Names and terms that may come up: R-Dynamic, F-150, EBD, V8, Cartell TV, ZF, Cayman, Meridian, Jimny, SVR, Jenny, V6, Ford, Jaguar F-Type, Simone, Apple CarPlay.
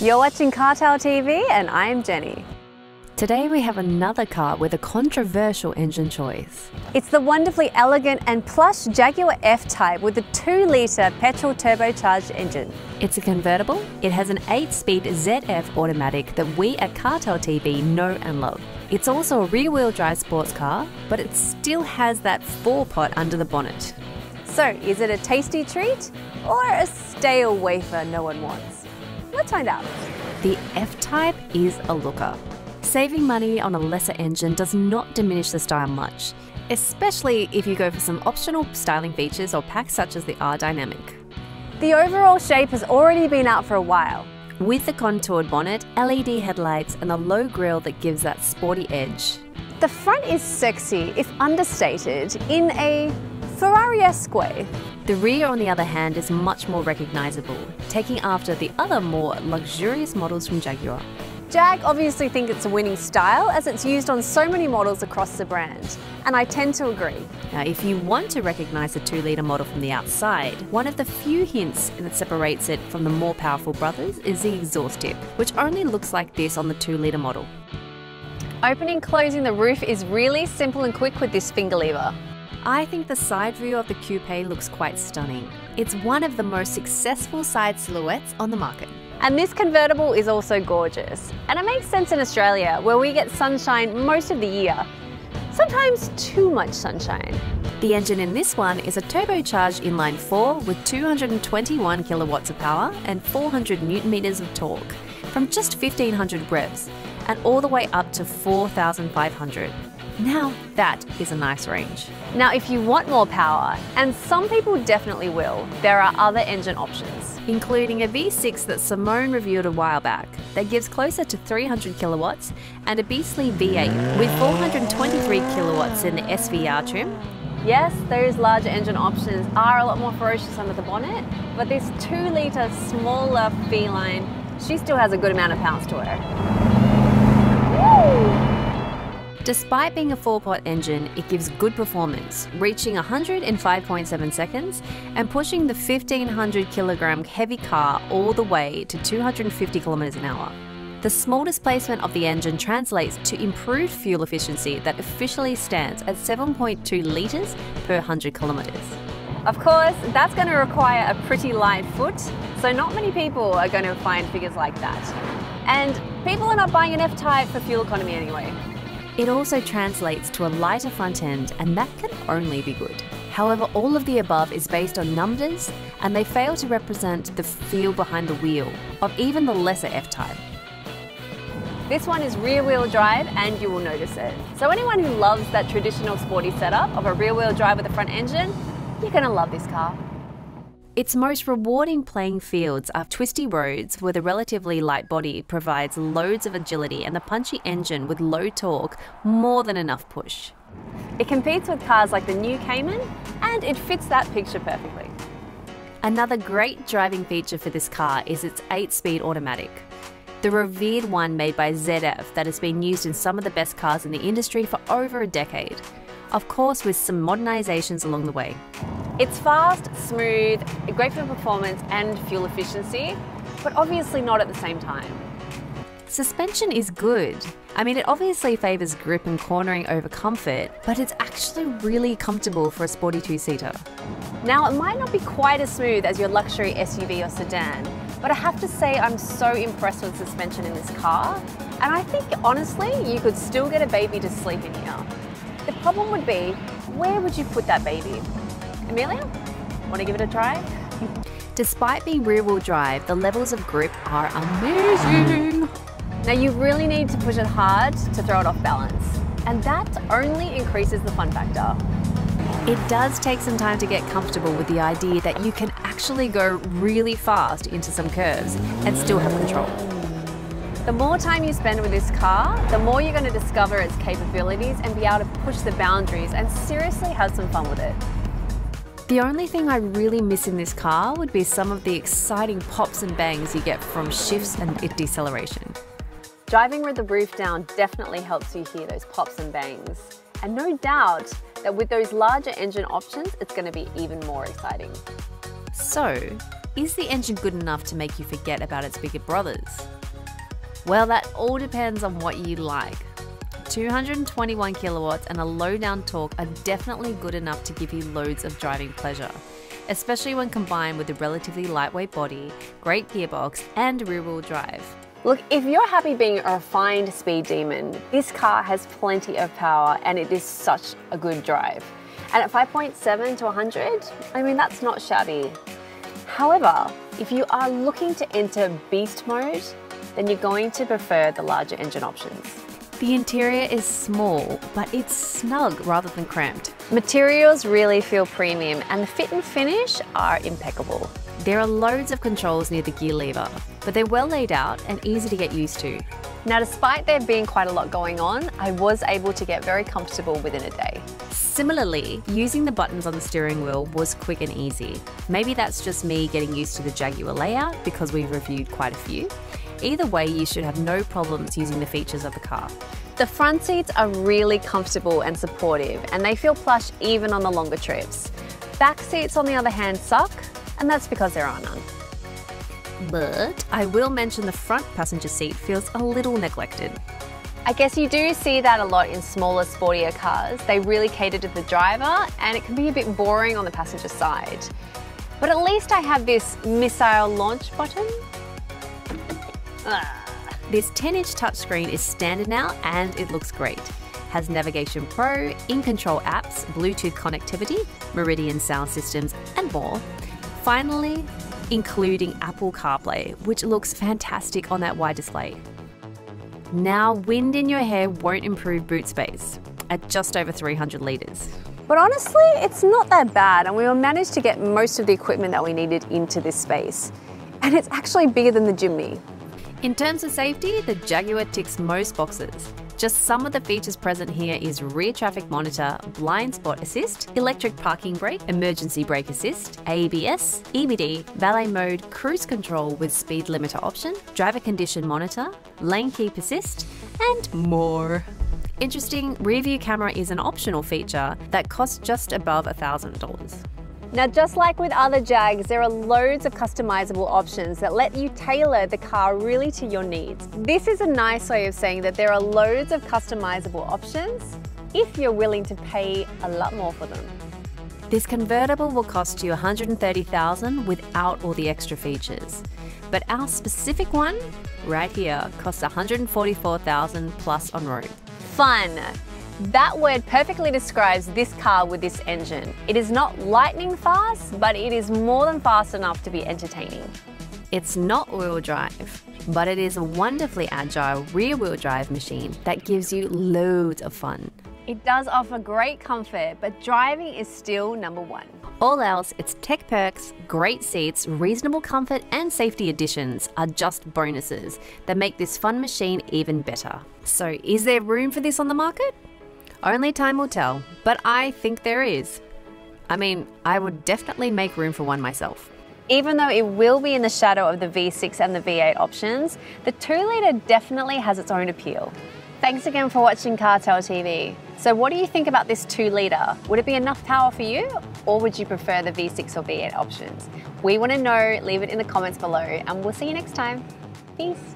You're watching Cartell TV and I'm Jenny. Today we have another car with a controversial engine choice. It's the wonderfully elegant and plush Jaguar F-Type with a 2-litre petrol turbocharged engine. It's a convertible, it has an 8-speed ZF automatic that we at Cartell TV know and love. It's also a rear-wheel drive sports car, but it still has that 4-pot under the bonnet. So is it a tasty treat or a stale wafer no one wants? Let's find out. The F-Type is a looker. Saving money on a lesser engine does not diminish the style much, especially if you go for some optional styling features or packs such as the R-Dynamic. The overall shape has already been out for a while, with the contoured bonnet, LED headlights and the low grille that gives that sporty edge. The front is sexy, if understated, in a Ferrari-esque way. The rear, on the other hand, is much more recognisable, taking after the other more luxurious models from Jaguar. Jag obviously think it's a winning style as it's used on so many models across the brand, and I tend to agree. Now, if you want to recognise the 2-litre model from the outside, one of the few hints that separates it from the more powerful brothers is the exhaust tip, which only looks like this on the 2-litre model. Opening, closing the roof is really simple and quick with this finger lever. I think the side view of the coupe looks quite stunning. It's one of the most successful side silhouettes on the market. And this convertible is also gorgeous. And it makes sense in Australia, where we get sunshine most of the year. Sometimes too much sunshine. The engine in this one is a turbocharged inline-4 with 221 kilowatts of power and 400 newton-meters of torque, from just 1,500 revs, and all the way up to 4,500. Now that is a nice range. Now if you want more power, and some people definitely will, there are other engine options, including a V6 that Simone reviewed a while back that gives closer to 300 kilowatts and a beastly V8 with 423 kilowatts in the SVR trim. Yes, those larger engine options are a lot more ferocious under the bonnet, but this 2-litre smaller feline, she still has a good amount of pounds to her. Woo! Despite being a 4-pot engine, it gives good performance, reaching 105.7 seconds and pushing the 1,500 kilogram heavy car all the way to 250 kilometers an hour. The small displacement of the engine translates to improved fuel efficiency that officially stands at 7.2 litres per 100 kilometers. Of course, that's going to require a pretty light foot, so not many people are going to find figures like that. And people are not buying an F-Type for fuel economy anyway. It also translates to a lighter front end, and that can only be good. However, all of the above is based on numbers, and they fail to represent the feel behind the wheel of even the lesser F-Type. This one is rear-wheel drive, and you will notice it. So anyone who loves that traditional sporty setup of a rear-wheel drive with a front engine, you're gonna love this car. Its most rewarding playing fields are twisty roads where the relatively light body provides loads of agility and the punchy engine with low torque more than enough push. It competes with cars like the new Cayman and it fits that picture perfectly. Another great driving feature for this car is its 8-speed automatic, the revered one made by ZF that has been used in some of the best cars in the industry for over a decade, of course with some modernisations along the way. It's fast, smooth, great for performance and fuel efficiency, but obviously not at the same time. Suspension is good. I mean, it obviously favours grip and cornering over comfort, but it's actually really comfortable for a sporty 2-seater. Now, it might not be quite as smooth as your luxury SUV or sedan, but I have to say I'm so impressed with suspension in this car, and I think, honestly, you could still get a baby to sleep in here. The problem would be, where would you put that baby? Amelia, want to give it a try? Despite being rear-wheel drive, the levels of grip are amazing. Now you really need to push it hard to throw it off balance, and that only increases the fun factor. It does take some time to get comfortable with the idea that you can actually go really fast into some curves and still have control. The more time you spend with this car, the more you're going to discover its capabilities and be able to push the boundaries and seriously have some fun with it. The only thing I really miss in this car would be some of the exciting pops and bangs you get from shifts and deceleration. Driving with the roof down definitely helps you hear those pops and bangs. And no doubt that with those larger engine options, it's going to be even more exciting. So, Is the engine good enough to make you forget about its bigger brothers? Well, that all depends on what you like. 221 kilowatts and a low down torque are definitely good enough to give you loads of driving pleasure, especially when combined with a relatively lightweight body, great gearbox, and rear-wheel drive. Look, if you're happy being a refined speed demon, this car has plenty of power and it is such a good drive. And at 5.7 to 100, I mean, that's not shabby. However, if you are looking to enter beast mode, then you're going to prefer the larger engine options. The interior is small, but it's snug rather than cramped. Materials really feel premium and the fit and finish are impeccable. There are loads of controls near the gear lever, but they're well laid out and easy to get used to. Now, despite there being quite a lot going on, I was able to get very comfortable within a day. Similarly, using the buttons on the steering wheel was quick and easy. Maybe that's just me getting used to the Jaguar layout because we've reviewed quite a few. Either way, you should have no problems using the features of the car. The front seats are really comfortable and supportive, and they feel plush even on the longer trips. Back seats, on the other hand, suck, and that's because there are none. But I will mention the front passenger seat feels a little neglected. I guess you do see that a lot in smaller, sportier cars. They really cater to the driver, and it can be a bit boring on the passenger side. But at least I have this missile launch button. This 10-inch touchscreen is standard now and it looks great. Has Navigation Pro, in-control apps, Bluetooth connectivity, Meridian sound systems and more. Finally, including Apple CarPlay, which looks fantastic on that wide display. Now, wind in your hair won't improve boot space at just over 300 litres. But honestly, it's not that bad and we managed to get most of the equipment that we needed into this space. And it's actually bigger than the Jimny. In terms of safety, the Jaguar ticks most boxes. Just some of the features present here is rear traffic monitor, blind spot assist, electric parking brake, emergency brake assist, ABS, EBD, valet mode, cruise control with speed limiter option, driver condition monitor, lane keep assist, and more. Interesting, rear view camera is an optional feature that costs just above $1,000. Now, just like with other Jags, there are loads of customizable options that let you tailor the car really to your needs. This is a nice way of saying that there are loads of customizable options if you're willing to pay a lot more for them. This convertible will cost you $130,000 without all the extra features. But our specific one right here costs $144,000 plus on road. Fun! That word perfectly describes this car with this engine. It is not lightning fast, but it is more than fast enough to be entertaining. It's not wheel drive, but it is a wonderfully agile rear-wheel drive machine that gives you loads of fun. It does offer great comfort, but driving is still number one. All else, its tech perks, great seats, reasonable comfort and safety additions are just bonuses that make this fun machine even better. So is there room for this on the market? Only time will tell, but I think there is. I mean, I would definitely make room for one myself. Even though it will be in the shadow of the V6 and the V8 options, the 2-litre definitely has its own appeal. Thanks again for watching Cartell TV. So what do you think about this 2-litre? Would it be enough power for you, or would you prefer the V6 or V8 options? We want to know, leave it in the comments below, and we'll see you next time. Peace.